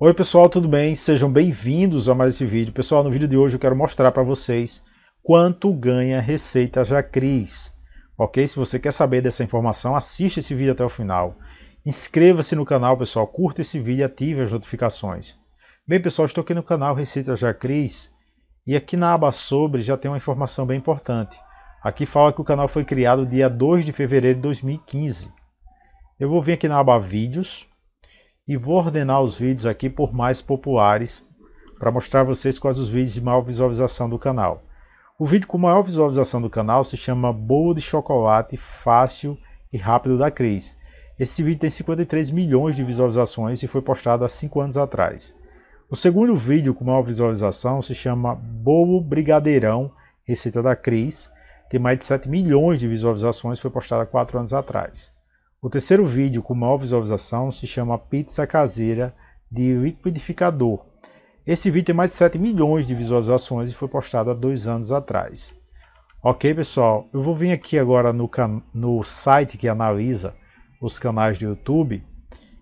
Oi pessoal, tudo bem? Sejam bem-vindos a mais esse vídeo. Pessoal, no vídeo de hoje eu quero mostrar para vocês quanto ganha Receitas da Cris. Ok? Se você quer saber dessa informação, assista esse vídeo até o final. Inscreva-se no canal, pessoal, curta esse vídeo e ative as notificações. Bem, pessoal, estou aqui no canal Receitas da Cris e aqui na aba sobre já tem uma informação bem importante. Aqui fala que o canal foi criado dia 2 de fevereiro de 2015. Eu vou vir aqui na aba vídeos e vou ordenar os vídeos aqui por mais populares para mostrar a vocês quais os vídeos de maior visualização do canal. O vídeo com maior visualização do canal se chama Bolo de Chocolate Fácil e Rápido da Cris. Esse vídeo tem 53 milhões de visualizações e foi postado há 5 anos atrás. O segundo vídeo com maior visualização se chama Bolo Brigadeirão Receita da Cris. Tem mais de 7 milhões de visualizações e foi postado há 4 anos atrás. O terceiro vídeo com maior visualização se chama Pizza Caseira de Liquidificador. Esse vídeo tem mais de 7 milhões de visualizações e foi postado há 2 anos atrás. Ok, pessoal? Eu vou vir aqui agora no site que analisa os canais do YouTube.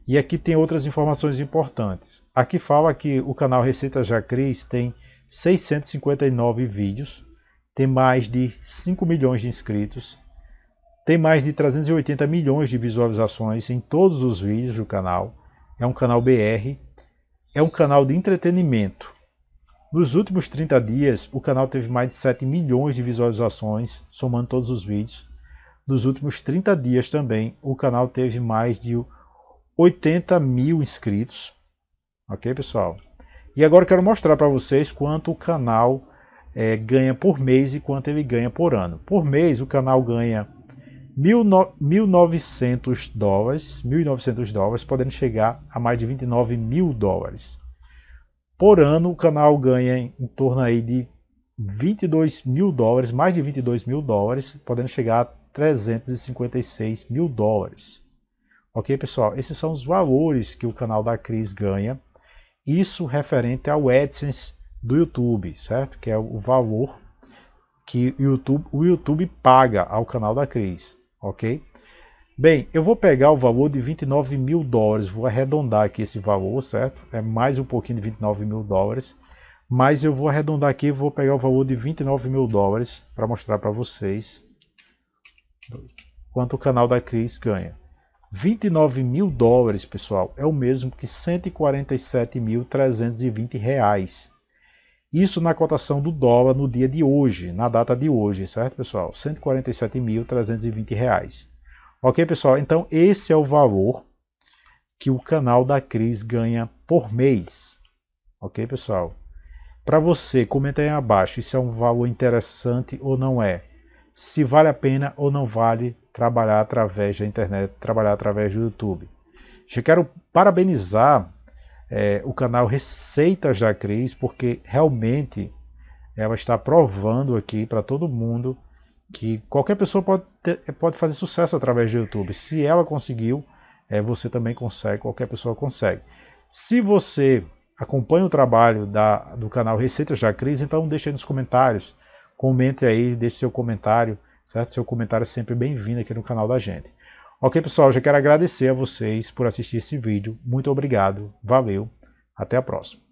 E aqui tem outras informações importantes. Aqui fala que o canal Receitas da Cris tem 659 vídeos. Tem mais de 5 milhões de inscritos. Tem mais de 380 milhões de visualizações em todos os vídeos do canal. É um canal BR. É um canal de entretenimento. Nos últimos 30 dias, o canal teve mais de 7 milhões de visualizações, somando todos os vídeos. Nos últimos 30 dias também, o canal teve mais de 80 mil inscritos. Ok, pessoal? E agora eu quero mostrar para vocês quanto o canal ganha por mês e quanto ele ganha por ano. Por mês, o canal ganha $1.900, podendo chegar a mais de 29 mil dólares. Por ano, o canal ganha em torno aí de 22 mil dólares, mais de 22 mil dólares, podendo chegar a 356 mil dólares. Ok, pessoal? Esses são os valores que o canal da Cris ganha. Isso referente ao AdSense do YouTube, certo? Que é o valor que o YouTube paga ao canal da Cris. Ok? Bem, eu vou pegar o valor de 29 mil dólares, vou arredondar aqui esse valor, certo? É mais um pouquinho de 29 mil dólares, mas eu vou arredondar aqui e vou pegar o valor de 29 mil dólares para mostrar para vocês quanto o canal da Cris ganha. 29 mil dólares, pessoal, é o mesmo que 147.320 reais. Isso na cotação do dólar no dia de hoje, na data de hoje, certo, pessoal? 147.320 reais. Ok, pessoal? Então, esse é o valor que o canal da Cris ganha por mês. Ok, pessoal? Para você, comenta aí abaixo se é um valor interessante ou não é. Se vale a pena ou não vale trabalhar através da internet, trabalhar através do YouTube. Já quero parabenizar o canal Receitas da Cris, porque realmente ela está provando aqui para todo mundo que qualquer pessoa pode fazer sucesso através do YouTube. Se ela conseguiu, você também consegue, qualquer pessoa consegue. Se você acompanha o trabalho do canal Receitas da Cris, então deixe aí nos comentários, comente aí, deixe seu comentário, certo? Seu comentário é sempre bem-vindo aqui no canal da gente. Ok, pessoal, já quero agradecer a vocês por assistir esse vídeo. Muito obrigado, valeu, até a próxima.